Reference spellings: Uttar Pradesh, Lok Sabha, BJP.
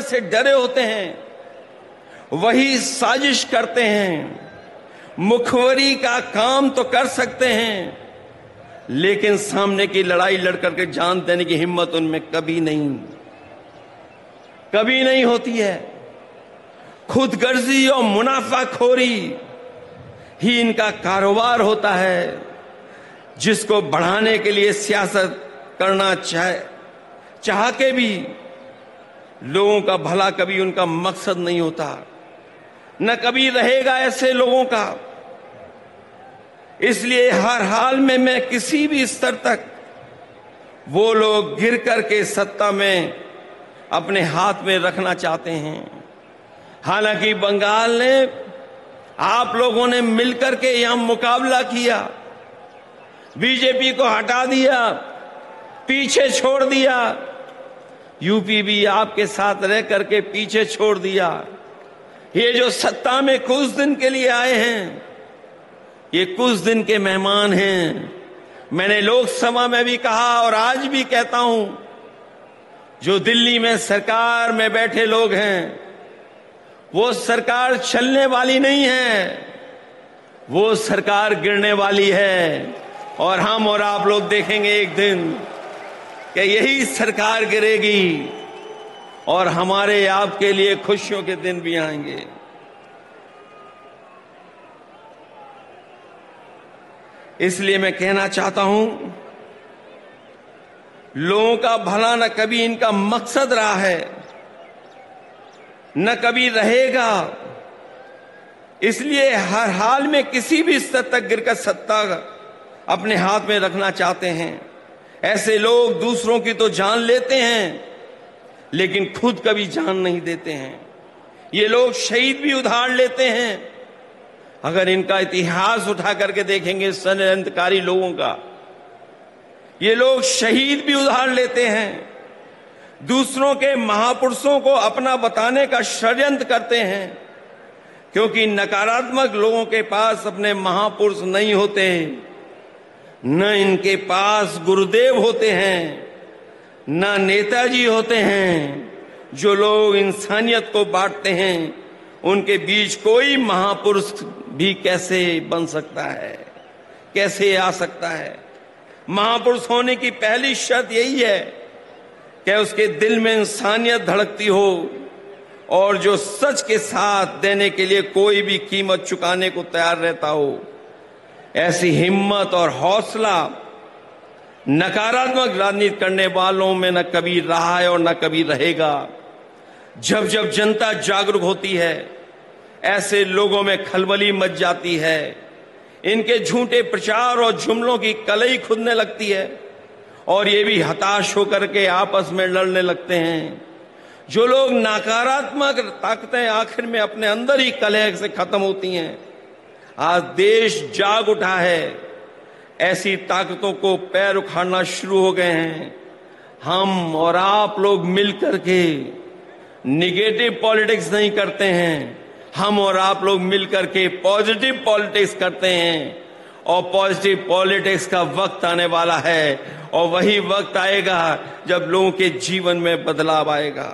अंदर से डरे होते हैं, वही साजिश करते हैं। मुखबरी का काम तो कर सकते हैं, लेकिन सामने की लड़ाई लड़ करके जान देने की हिम्मत उनमें कभी नहीं होती है। खुदगर्जी और मुनाफाखोरी ही इनका कारोबार होता है, जिसको बढ़ाने के लिए सियासत करना चाह के भी लोगों का भला कभी उनका मकसद नहीं होता, न कभी रहेगा ऐसे लोगों का। इसलिए हर हाल में मैं किसी भी स्तर तक वो लोग गिर करके सत्ता में अपने हाथ में रखना चाहते हैं। हालांकि बंगाल ने, आप लोगों ने मिलकर के यहां मुकाबला किया, बीजेपी को हटा दिया, पीछे छोड़ दिया। यूपी भी आपके साथ रह करके पीछे छोड़ दिया। ये जो सत्ता में कुछ दिन के लिए आए हैं, ये कुछ दिन के मेहमान हैं। मैंने लोकसभा में भी कहा और आज भी कहता हूं, जो दिल्ली में सरकार में बैठे लोग हैं, वो सरकार चलने वाली नहीं है, वो सरकार गिरने वाली है। और हम और आप लोग देखेंगे एक दिन कि यही सरकार गिरेगी और हमारे आपके लिए खुशियों के दिन भी आएंगे। इसलिए मैं कहना चाहता हूं, लोगों का भला न कभी इनका मकसद रहा है, न कभी रहेगा। इसलिए हर हाल में किसी भी स्तर तक गिरकर सत्ता अपने हाथ में रखना चाहते हैं। ऐसे लोग दूसरों की तो जान लेते हैं, लेकिन खुद कभी जान नहीं देते हैं। ये लोग शहीद भी उधार लेते हैं। अगर इनका इतिहास उठा करके देखेंगे षड्यंत्रकारी लोगों का, ये लोग शहीद भी उधार लेते हैं, दूसरों के महापुरुषों को अपना बताने का षड्यंत्र करते हैं, क्योंकि नकारात्मक लोगों के पास अपने महापुरुष नहीं होते, न इनके पास गुरुदेव होते हैं, न नेताजी होते हैं। जो लोग इंसानियत को बांटते हैं, उनके बीच कोई महापुरुष भी कैसे बन सकता है, कैसे आ सकता है। महापुरुष होने की पहली शर्त यही है कि उसके दिल में इंसानियत धड़कती हो और जो सच के साथ देने के लिए कोई भी कीमत चुकाने को तैयार रहता हो। ऐसी हिम्मत और हौसला नकारात्मक राजनीति करने वालों में न कभी रहा है और न कभी रहेगा। जब जब जनता जागरूक होती है, ऐसे लोगों में खलबली मच जाती है, इनके झूठे प्रचार और जुमलों की कलई खुदने लगती है और ये भी हताश होकर के आपस में लड़ने लगते हैं। जो लोग नकारात्मक ताकतें आखिर में अपने अंदर ही कलह से खत्म होती हैं। आज देश जाग उठा है, ऐसी ताकतों को पैर उखाड़ना शुरू हो गए हैं। हम और आप लोग मिलकर के निगेटिव पॉलिटिक्स नहीं करते हैं, हम और आप लोग मिलकर के पॉजिटिव पॉलिटिक्स करते हैं। और पॉजिटिव पॉलिटिक्स का वक्त आने वाला है और वही वक्त आएगा जब लोगों के जीवन में बदलाव आएगा।